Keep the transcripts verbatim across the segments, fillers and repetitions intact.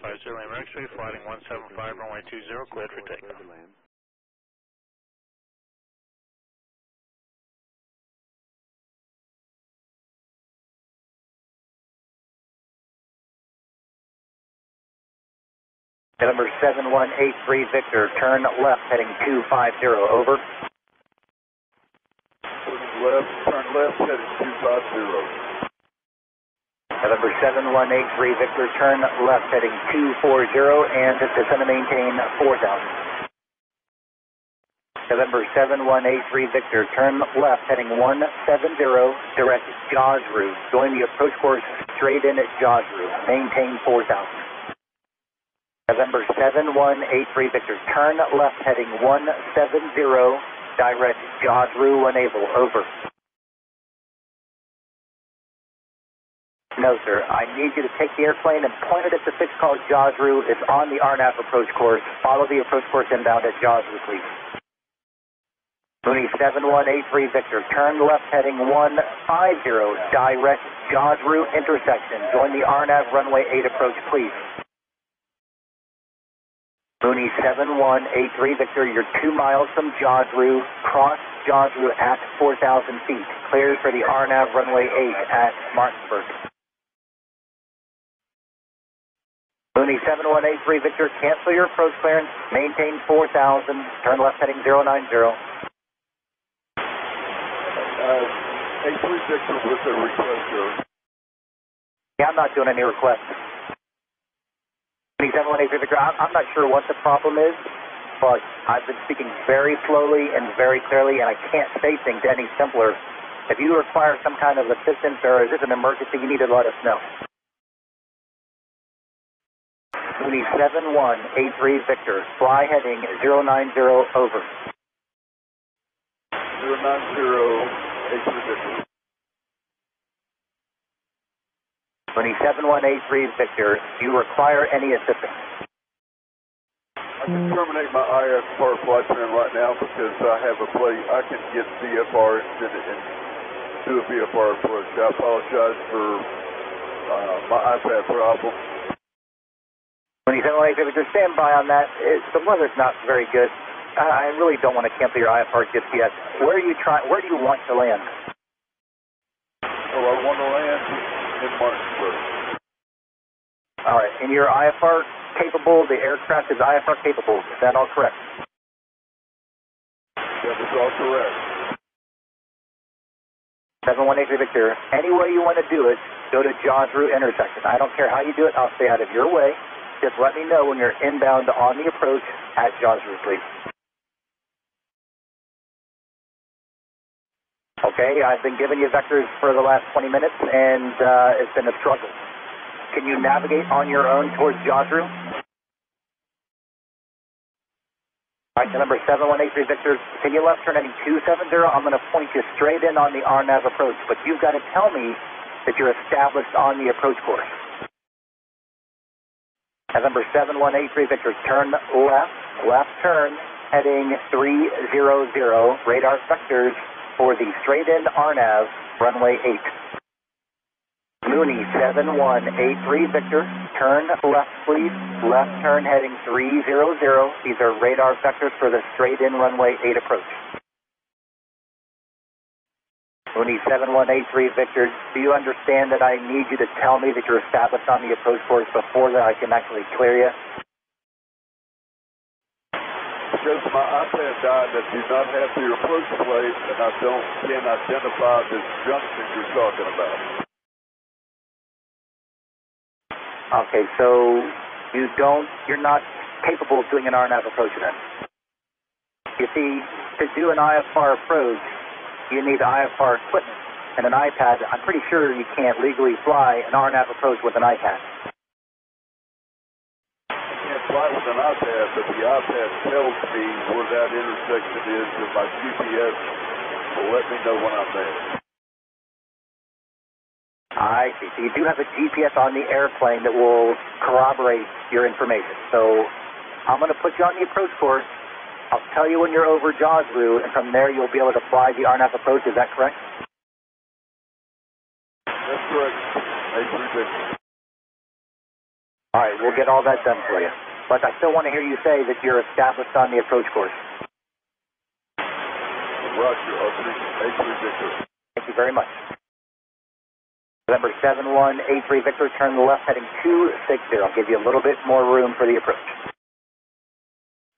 five zero, Lima X-ray, flighting one seven five, runway two zero, cleared for takeoff. Number seven one eight three Victor, turn left, heading two five zero, over. Left, turn left, heading two five zero. Number seven one eight three Victor, turn left, heading two four zero, and descend and maintain four thousand. November seven one eight three Victor, turn left, heading one seven zero, direct Jawsru. Join the approach course straight in at Jawsru. Maintain four thousand. November seven one eight three Victor, turn left, heading one seven zero, direct Jodhru enable, over. No, sir, I need you to take the airplane and point it at the fix called Jodhru. It's on the R N A V approach course. Follow the approach course inbound at Jodhru, please. Mooney seven one eight three Victor, turn left, heading one five zero, direct Jodhru intersection. Join the R N A V runway eight approach, please. Mooney seven one eight three Victor, you're two miles from Jodhru. Cross Jodhru at four thousand feet. Clears for the R N A V runway eight at Martinsburg. Mooney seven one eight three Victor, cancel your approach clearance. Maintain four thousand. Turn left heading zero nine zero. Uh, eight three Victor with a request, sir. Yeah, I'm not doing any requests. I'm not sure what the problem is, but I've been speaking very slowly and very clearly, and I can't say things any simpler. If you require some kind of assistance or is this an emergency, you need to let us know. Mooney seven one eight three Victor, fly heading zero nine zero, over. zero nine zero, eight three Victor. Mooney seven one eight three Victor, do you require any assistance? I can terminate my I F R flight plan right now because I have a play. I can get V F R and do a V F R approach. I apologize for uh, my iPad problem. Mooney seven one eight three Victor, stand by on that. It, the weather's not very good. I, I really don't want to cancel your I F R just yet. Where are you trying? Where do you want to land? Oh, I want to land. All right, and you're I F R capable, the aircraft is I F R capable, is that all correct? That is all correct. seven one eight three Victor, any way you want to do it, go to Jodhru intersection. I don't care how you do it, I'll stay out of your way. Just let me know when you're inbound on the approach at Jodhru, please. Okay, I've been giving you vectors for the last twenty minutes, and uh, it's been a struggle. Can you navigate on your own towards Jodhru? All right, so number seven one eight three Victor, can you left turn heading two seven zero? I'm going to point you straight in on the R N A V approach, but you've got to tell me that you're established on the approach course. At number seven one eight three Victor, turn left, left turn, heading three zero zero, radar vectors, for the straight-in R N A V, runway eight. Mooney seven one eight three Victor, turn left, please. Left turn heading three zero zero. These are radar vectors for the straight-in runway eight approach. Mooney seven one eight three Victor, do you understand that I need you to tell me that you're established on the approach course before that I can actually clear you? Because my iPad died that do not have the approach plate, and I don't can identify this junction you're talking about. Okay, so you don't, you're not capable of doing an R N A V approach then. You see, to do an I F R approach, you need I F R equipment and an iPad. I'm pretty sure you can't legally fly an R N A V approach with an iPad. Flight with an iPad, but the iPad tells me where that intersection is, and my G P S will let me know when I'm there. I see. So you do have a G P S on the airplane that will corroborate your information. So I'm going to put you on the approach course. I'll tell you when you're over Jodhru, and from there you'll be able to fly the R N A V approach. Is that correct? That's correct. I appreciate it. All right, we'll get all that done for you. But I still want to hear you say that you're established on the approach course. Thank you very much. Number seven one eight three Victor, turn left heading two sixty. I'll give you a little bit more room for the approach.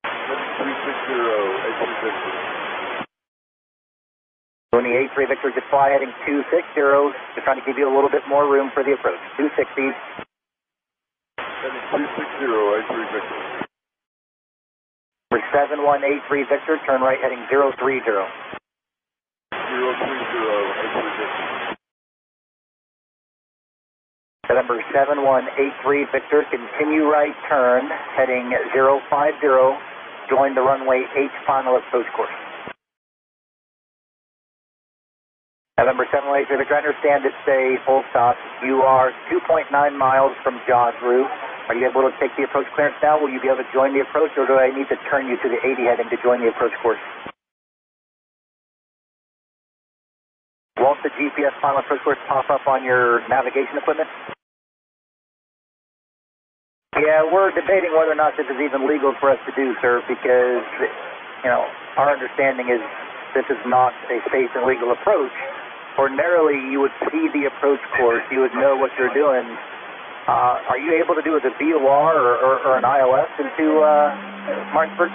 three sixty, eight three Victor, just fly heading two sixty. Just trying to give you a little bit more room for the approach. two sixty. two sixty, eight three Victor. Number seven one eight three Victor, turn right heading zero three zero. zero three zero, eight three Victor. Number seven one eight three Victor, continue right turn heading zero five zero. Join the runway H final approach course. November seven one eight three Victor, I understand it's a full stop. You are two point nine miles from Jawsru. Are you able to take the approach clearance now? Will you be able to join the approach, or do I need to turn you to the eighty heading to join the approach course? Won't the G P S final approach course pop up on your navigation equipment? Yeah, we're debating whether or not this is even legal for us to do, sir, because, you know, our understanding is this is not a safe and legal approach. Ordinarily, you would see the approach course. You would know what you're doing. Uh, are you able to do with a V O R or, or, or an I L S into uh, Martinsburg?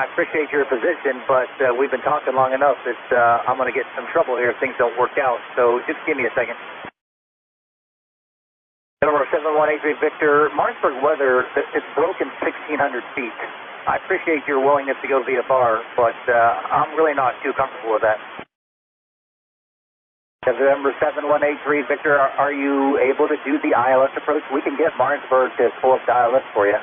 I appreciate your position, but uh, we've been talking long enough that uh, I'm going to get in some trouble here if things don't work out. So just give me a second. Number seven one eight three Victor, Martinsburg weather, it's broken sixteen hundred feet. I appreciate your willingness to go to V F R, but uh, I'm really not too comfortable with that. November seven one eight three Victor, are, are you able to do the I L S approach? We can get Martinsburg to pull up the I L S for you.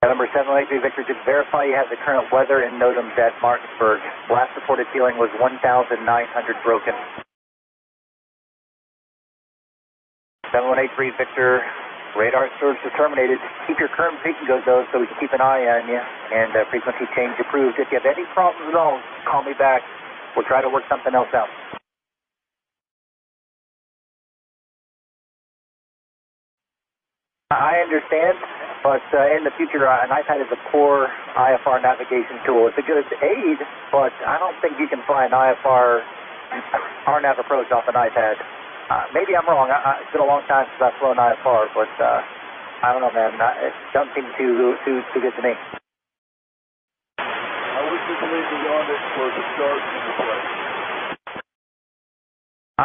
November seven one eight three Victor, just verify you have the current weather and NOTAMs at Martinsburg. Last reported ceiling was one thousand nine hundred broken. seven one eight three Victor, radar search is terminated. Keep your current beacon goes, though, so we can keep an eye on you. And uh, frequency change approved. If you have any problems at all, call me back. We'll try to work something else out. I understand, but uh, in the future, uh, an iPad is a core I F R navigation tool. It's a good aid, but I don't think you can fly an I F R R NAV approach off an iPad. Uh, maybe I'm wrong. I, I, it's been a long time since I've flown I F R, but uh, I don't know, man. I, it doesn't seem too, too, too good to me. I wish we could leave beyond it for the stars and the play.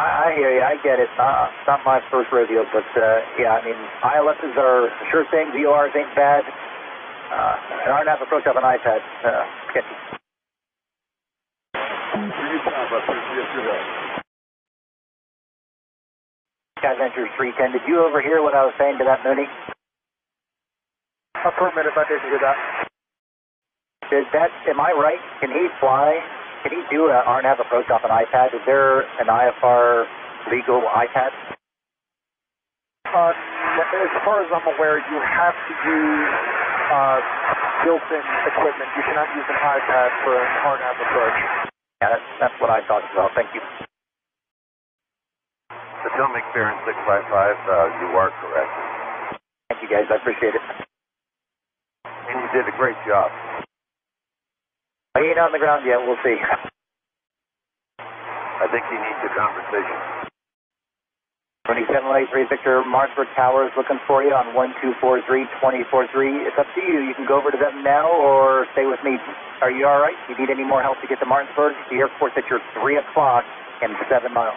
I, I hear you. I get it. Uh, it's not my first rodeo, but uh, yeah, I mean, I L Ss are a sure thing. V O Rs ain't bad. Uh, an R NAV approach off an iPad. Uh, sketchy. Sky Venture three ten, did you overhear what I was saying to that Mooney? Affirmative, I didn't do that. Did that, am I right? Can he fly, can he do an R NAV approach off an iPad? Is there an I F R legal iPad? Uh, as far as I'm aware, you have to use uh, built-in equipment. You cannot use an iPad for an R NAV approach. Yeah, that's, that's what I thought as well. Thank you. Potomac Baron six five five, uh, you are correct. Thank you guys, I appreciate it. And you did a great job. I ain't on the ground yet, we'll see. I think he needs a conversation. twenty-seven eighty-three Victor, Martinsburg Tower is looking for you on one two four three, two four three. It's up to you, you can go over to them now or stay with me. Are you alright? You need any more help to get to Martinsburg? The airport's at your three o'clock and seven miles.